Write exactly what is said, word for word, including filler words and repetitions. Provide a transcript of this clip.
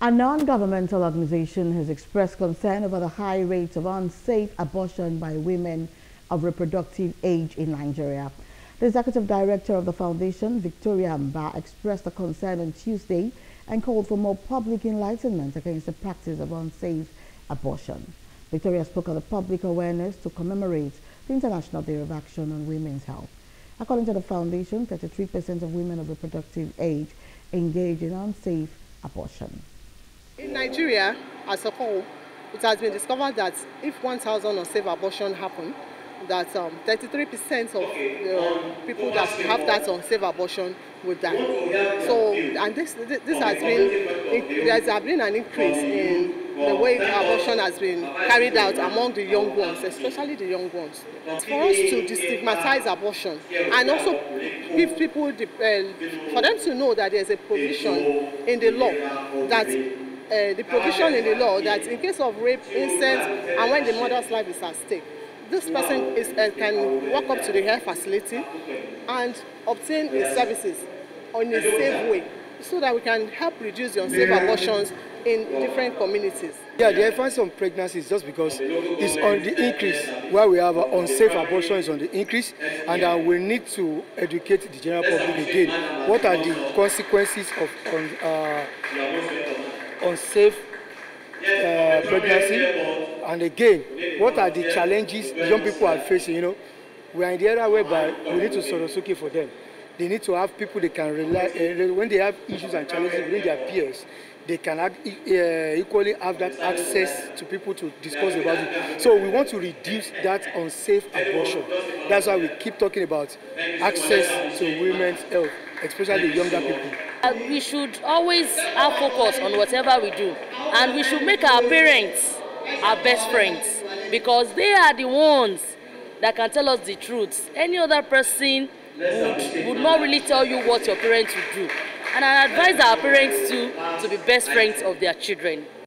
A non-governmental organization has expressed concern over the high rates of unsafe abortion by women of reproductive age in Nigeria. The executive director of the foundation, Victoria Mba, expressed a concern on Tuesday and called for more public enlightenment against the practice of unsafe abortion. Victoria spoke at the public awareness to commemorate the International Day of Action on Women's Health. According to the foundation, thirty-three percent of women of reproductive age engage in unsafe abortion. In Nigeria, as a whole, it has been discovered that if one thousand unsafe abortion happen, that um, thirty-three percent of uh, people that have that unsafe abortion will die. So, and this, this has been, it, there has been an increase in the way abortion has been carried out among the young ones, especially the young ones. It's for us to destigmatize abortion and also give people, the, uh, for them to know that there's a provision in the law that Uh, the provision in the law that in case of rape, incest, and when the mother's life is at stake, this person is, uh, can walk up to the health facility and obtain his services in a safe way, so that we can help reduce the unsafe abortions in different communities. Yeah, the emphasis on pregnancy is just because it's on the increase. Where we have unsafe abortion is on the increase, and uh, we need to educate the general public again. What are the consequences of on, uh, unsafe uh, pregnancy, and again, what are the challenges young people are facing? You know, we are in the era whereby we need to sorosuke for them. They need to have people they can rely uh, when they have issues and challenges within their peers. They can have, uh, equally have that access to people to discuss about it. So we want to reduce that unsafe abortion. That's why we keep talking about access to women's health, especially the younger people. Uh, we should always have focus on whatever we do, and we should make our parents our best friends, because they are the ones that can tell us the truth. Any other person would, would not really tell you what your parents would do. And I advise our parents to, to be best friends of their children.